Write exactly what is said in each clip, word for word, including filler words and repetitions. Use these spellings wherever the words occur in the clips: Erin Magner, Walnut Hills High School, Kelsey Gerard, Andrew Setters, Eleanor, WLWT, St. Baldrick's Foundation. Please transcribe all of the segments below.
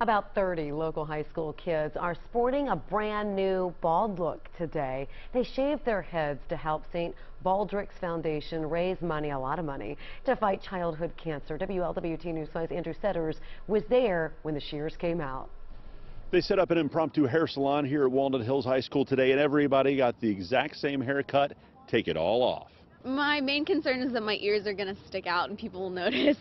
About thirty local high school kids are sporting a brand new bald look today. They shaved their heads to help Saint Baldrick's Foundation raise money, a lot of money, to fight childhood cancer. W L W T News five's Andrew Setters was there when the shears came out. They set up an impromptu hair salon here at Walnut Hills High School today, and everybody got the exact same haircut. Take it all off. My main concern is that my ears are going to stick out and people will notice,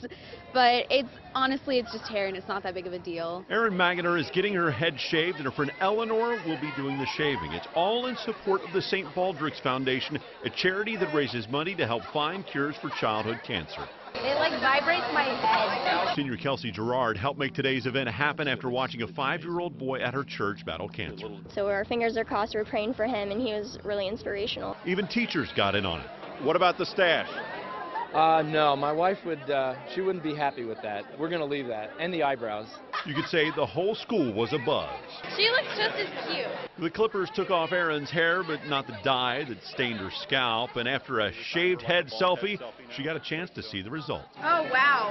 but it's honestly, it's just hair and it's not that big of a deal. Erin Magner is getting her head shaved and her friend Eleanor will be doing the shaving. It's all in support of the Saint Baldrick's Foundation, a charity that raises money to help find cures for childhood cancer. It like vibrates my head. Senior Kelsey Gerard helped make today's event happen after watching a five-year-old boy at her church battle cancer. So our fingers are crossed, we're praying for him, and he was really inspirational. Even teachers got in on it. What about the stash? Uh, no, my wife would, uh, she wouldn't be happy with that. We're going to leave that, and the eyebrows. You could say the whole school was a buzz. She looks just as cute. The clippers took off Erin's hair, but not the dye that stained her scalp, and after a shaved head selfie, she got a chance to see the results. Oh, wow.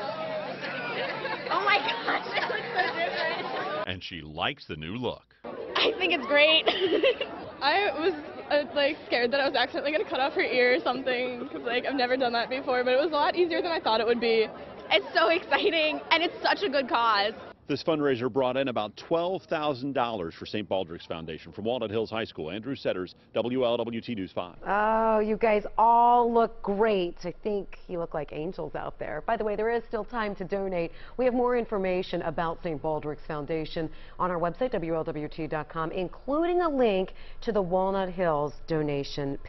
Oh, my gosh, it looks so different. And she likes the new look. I think it's great. I was I was like scared that I was accidentally going to cut off her ear or something, because like I've never done that before, but it was a lot easier than I thought it would be. It's so exciting, and it's such a good cause. This fundraiser brought in about twelve thousand dollars for Saint Baldrick's Foundation. From Walnut Hills High School, Andrew Setters, W L W T News five. Oh, you guys all look great. I think you look like angels out there. By the way, there is still time to donate. We have more information about Saint Baldrick's Foundation on our website, W L W T dot com, including a link to the Walnut Hills donation page.